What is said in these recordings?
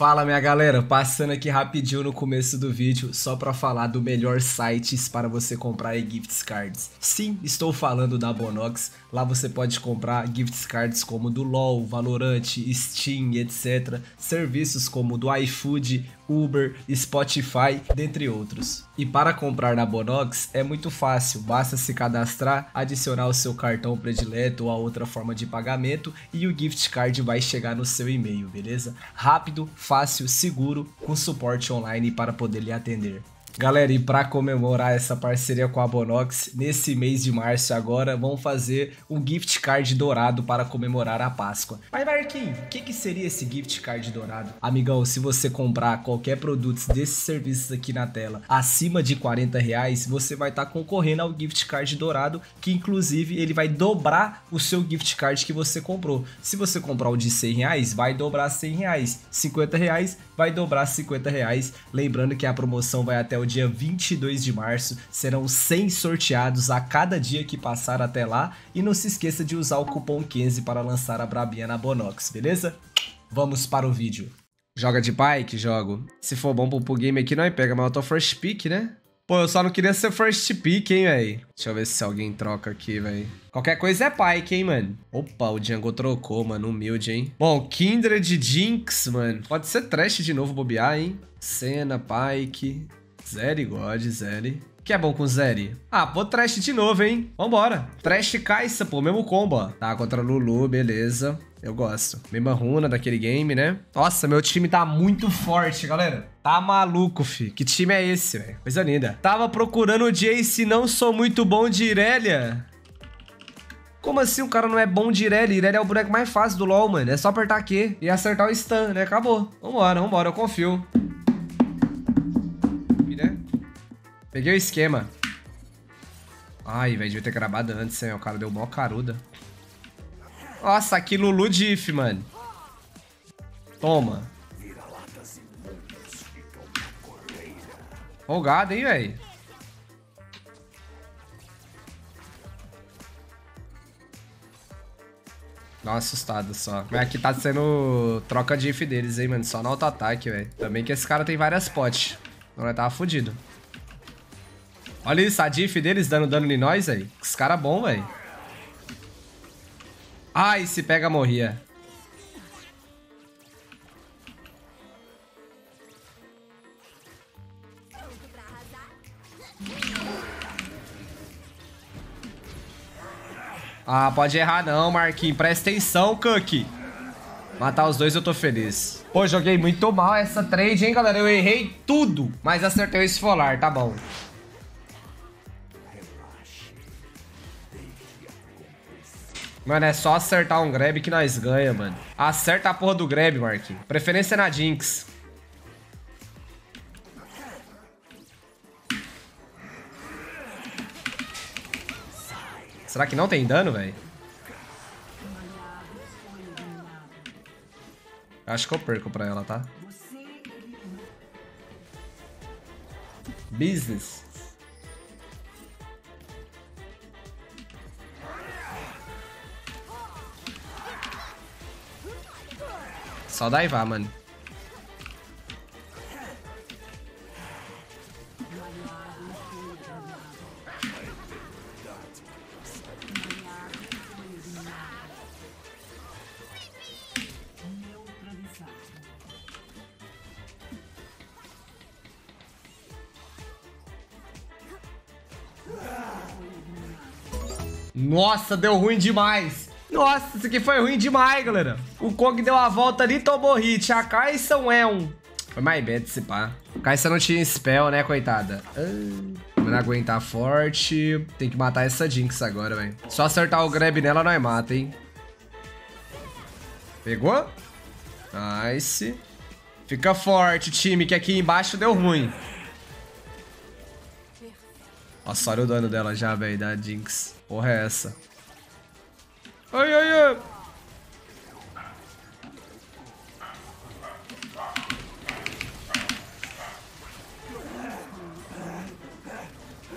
Fala minha galera, passando aqui rapidinho no começo do vídeo só para falar do melhor sites para você comprar gift cards. Sim, estou falando da Bonox. Lá você pode comprar gift cards como do LOL, Valorant, Steam, etc. Serviços como do iFood, Uber, Spotify, dentre outros. E para comprar na Bonox é muito fácil, basta se cadastrar, adicionar o seu cartão predileto ou a outra forma de pagamento e o gift card vai chegar no seu e-mail, beleza? Rápido, fácil, seguro, com suporte online para poder lhe atender. Galera, e para comemorar essa parceria com a Bonox, nesse mês de março agora vão fazer um gift card dourado para comemorar a Páscoa. Mas Marquinhos, o que seria esse gift card dourado? Amigão, se você comprar qualquer produto desses serviços aqui na tela acima de R$40, você vai estar concorrendo ao gift card dourado, que inclusive ele vai dobrar o seu gift card que você comprou. Se você comprar o de R$100, vai dobrar R$100, R$50 vai dobrar R$50, lembrando que a promoção vai até o dia 22 de março, serão 100 sorteados a cada dia que passar até lá, e não se esqueça de usar o cupom 15 para lançar a brabinha na Bonox, beleza? Vamos para o vídeo. Joga de Pyke? Jogo. Se for bom pro game aqui, nós pega, mas eu tô first pick, né? Pô, eu só não queria ser first pick, hein, velho? Deixa eu ver se alguém troca aqui, velho. Qualquer coisa é Pyke, hein, mano? Opa, o Django trocou, mano. Humilde, hein? Bom, Kindred, Jinx, mano. Pode ser Thresh de novo, bobear, hein? Senna, Pyke... Zeri, God, Zeri. O que é bom com Zeri? Ah, pô, Thresh de novo, hein? Vambora. Thresh e Kai'Sa, pô, mesmo combo, ó. Tá, contra Lulu, beleza. Eu gosto. Mesma runa daquele game, né? Nossa, meu time tá muito forte, galera. Tá maluco, fi. Que time é esse, velho? Coisa linda. Tava procurando o Jayce, não sou muito bom de Irelia. Como assim o cara não é bom de Irelia? Irelia é o boneco mais fácil do LoL, mano. É só apertar Q e acertar o stun, né? Acabou. Vambora, vambora, eu confio. Peguei o esquema. Ai, velho, devia ter gravado antes, hein? O cara deu mó caruda. Nossa, aqui Lulu diff, mano. Toma. Folgado, hein, velho? Dá uma assustada só. Mas aqui tá sendo troca de diff deles, hein, mano? Só no auto-ataque, velho. Também que esse cara tem várias potes. Então nós tava fudido. Olha isso, a diff deles dando dano em nós, velho. Os caras bons, velho. Ai, se pega, morria. Ah, pode errar não, Marquinhos. Presta atenção, Cuck. Matar os dois eu tô feliz. Pô, joguei muito mal essa trade, hein, galera. Eu errei tudo, mas acertei o esfolar, tá bom. Mano, é só acertar um grab que nós ganha, mano. Acerta a porra do grab, Marquinhos. Preferência na Jinx. Será que não tem dano, velho? Acho que eu perco pra ela, tá? Business. Só daivar, mano. Nossa, deu ruim demais. Nossa, isso aqui foi ruim demais, galera. O Kog deu a volta ali e tomou hit. A Kai'Sa é um... Foi mais bad esse pá. Kai'Sa não tinha spell, né, coitada? Não aguentar forte. Tem que matar essa Jinx agora, velho. Só acertar o grab nela, nós mata, hein. Pegou? Nice. Fica forte, time, que aqui embaixo deu ruim. Nossa, olha o dano dela já, velho, da Jinx. Porra é essa? Ai, ai, ai.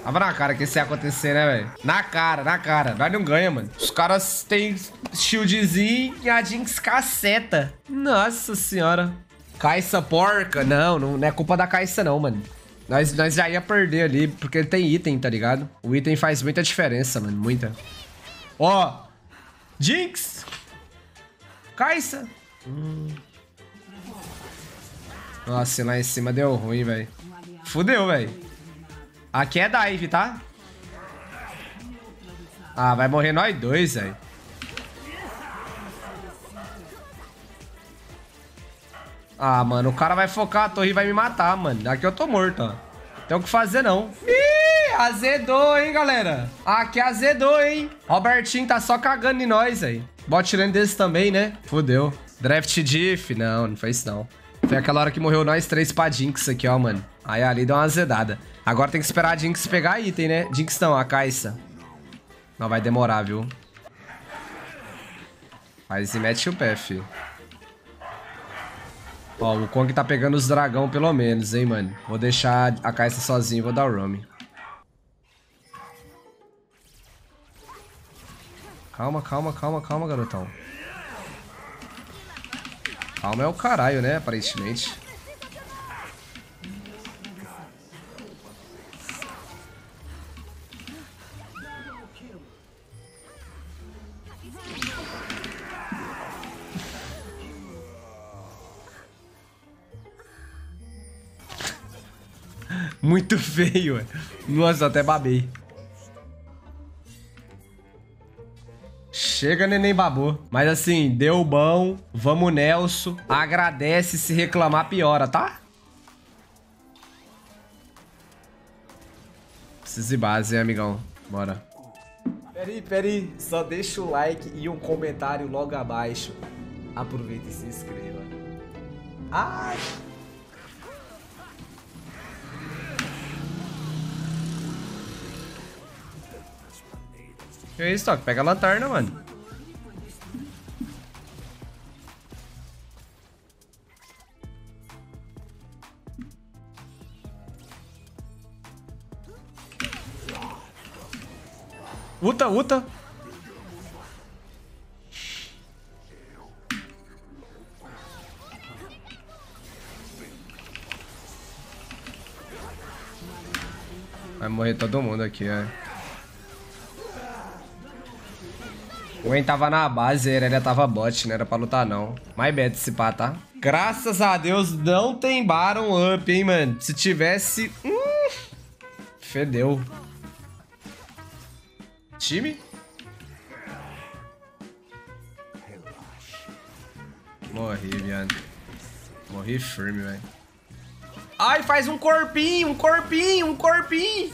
Tava na cara que isso ia acontecer, né, velho? Na cara, na cara. Nós não ganha, mano. Os caras têm shieldzinho e a Jinx caceta. Nossa senhora. Kai'Sa porca. Não, não é culpa da Kai'Sa não, mano. Nós já ia perder ali, porque tem item, tá ligado? O item faz muita diferença, mano, muita. Ó, Jinx, Kai'Sa. Nossa, lá em cima deu ruim, velho. Fudeu, velho. Aqui é dive, tá? Ah, vai morrer nós dois, velho. Ah, mano, o cara vai focar a torre e vai me matar, mano. Aqui eu tô morto, ó. Não tem o que fazer, não. Ih, azedou, hein, galera. Aqui azedou, hein. Robertinho tá só cagando em nós, velho. Bot lane desse também, né? Fudeu. Draft diff. Não, não foi isso, não. Foi aquela hora que morreu nós três pra Jinx aqui, ó, mano. Aí ali deu uma azedada. Agora tem que esperar a Jinx pegar item, né? Jinx não, a Kai'Sa. Não, vai demorar, viu? Mas e mete o pé, filho. Ó, o Kong tá pegando os dragão pelo menos, hein, mano. Vou deixar a Kai'Sa sozinho e vou dar o roam. Calma, calma, calma, calma, garotão. Calma é o caralho, né, aparentemente. Muito feio, velho. Nossa, até babei. Chega, neném babou. Mas assim, deu bom. Vamos, Nelson. Agradece, se reclamar, piora, tá? Precisa ir base, hein, amigão? Bora. Peraí. Só deixa o like e um comentário logo abaixo. Aproveita e se inscreva. Ai! Que isso, Toque? Pega a lanterna, mano. Uta. Vai morrer todo mundo aqui, é. O Gwen tava na base, a Irelia tava bot, não era pra lutar não. Mais bad esse pá, tá? Graças a Deus não tem Baron up, hein, mano? Se tivesse... Fedeu. Time? Morri, viado. Morri firme, velho. Ai, faz um corpinho, um corpinho, um corpinho.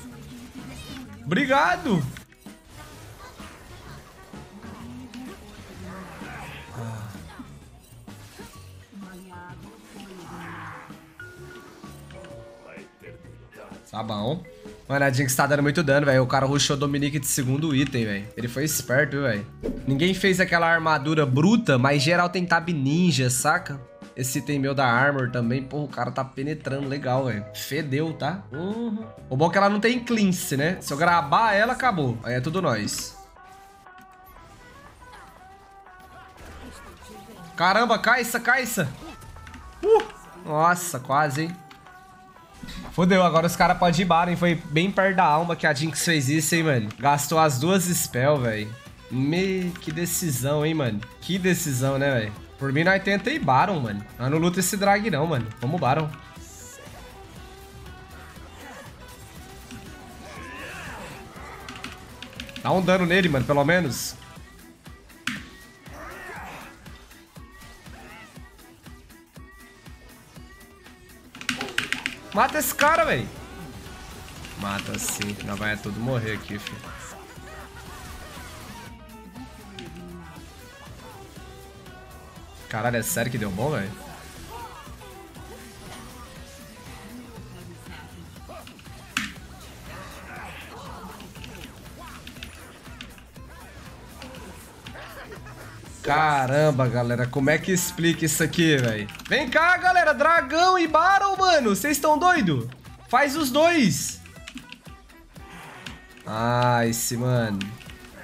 Obrigado. Tá bom. Mano, a Jinx tá dando muito dano, velho. O cara rushou o Dominique de segundo item, velho. Ele foi esperto, velho. Ninguém fez aquela armadura bruta, mas geral tem tab ninja, saca? Esse item meu da armor também. Pô, o cara tá penetrando legal, velho. Fedeu, tá? Uhum. O bom é que ela não tem cleanse, né? Se eu gravar ela, acabou. Aí é tudo nós. Caramba, Kai'Sa. Nossa, quase, hein? Fodeu, agora os caras podem ir Baron. Foi bem perto da alma que a Jinx fez isso, hein, mano. Gastou as duas spells, velho. Que decisão, hein, mano. Que decisão, né, velho. Por mim, nós tenta ir Baron, mano. Nós não luta esse drag, não, mano. Vamos Baron. Dá um dano nele, mano, pelo menos. Mata esse cara, velho. Mata sim, não vai tudo morrer aqui, filho. Caralho, é sério que deu bom, velho? Caramba, galera, como é que explica isso aqui, velho? Vem cá, galera, dragão e Baron, mano, vocês estão doido? Faz os dois. Ai, esse, mano,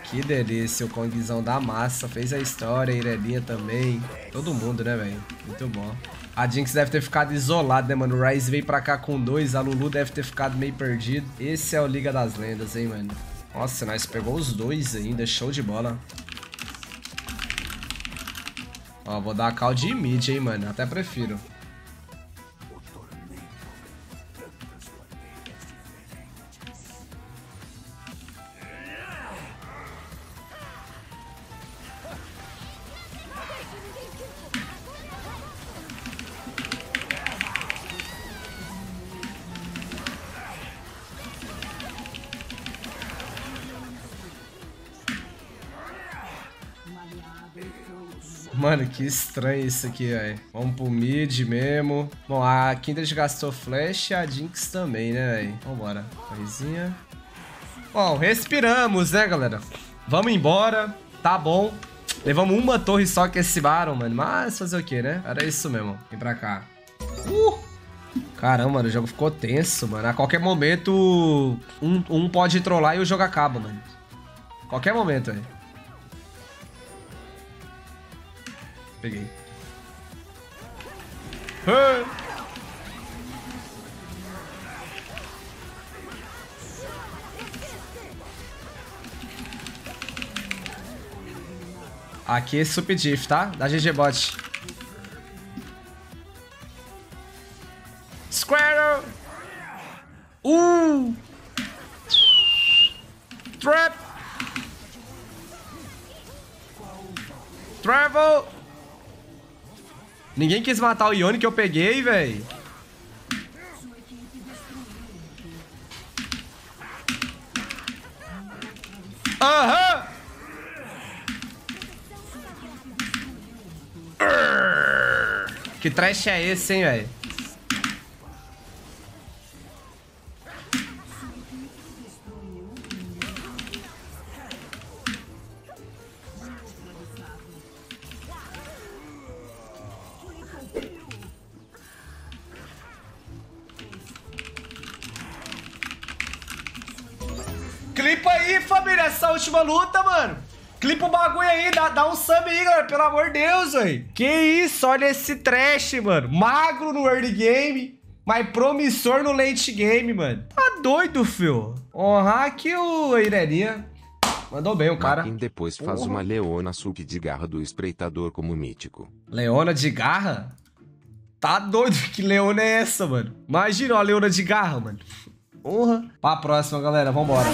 que delícia, o Kongzão da massa, fez a história, a Irelia também, todo mundo, né, velho? Muito bom. A Jinx deve ter ficado isolada, né, mano? O Ryze veio pra cá com 2, a Lulu deve ter ficado meio perdido. Esse é o Liga das Lendas, hein, mano? Nossa, nós pegou os 2 ainda, show de bola. Ó, vou dar a call de mid, hein, mano? Até prefiro. Mano, que estranho isso aqui, velho. Vamos pro mid mesmo. Bom, a Kindred gastou flash e a Jinx também, né, velho? Vambora. Coisinha. Bom, respiramos, né, galera? Vamos embora. Tá bom. Levamos uma torre só que esse Baron, mano. Mas fazer o quê, né? Era isso mesmo. Vem pra cá. Caramba, mano, o jogo ficou tenso, mano. A qualquer momento, um pode trollar e o jogo acaba, mano. Qualquer momento, velho. Peguei. Aqui é Sup Diff, tá? Da GG Bot. Squirrel! Trap! Travel! Ninguém quis matar o Ione que eu peguei, velho. Aham! Que trash é esse, hein, velho? Clipa aí, família, essa última luta, mano. Clipa o bagulho aí, dá um sub aí, galera, pelo amor de Deus, velho. Que isso, olha esse trash, mano. Magro no early game, mas promissor no late game, mano. Tá doido, fio. Honrar que o Irelia mandou bem o cara. Marquinhos depois faz uma Leona sup de garra do espreitador como mítico. Leona de garra? Tá doido, que Leona é essa, mano? Imagina uma Leona de garra, mano. Pra próxima, galera. Vambora.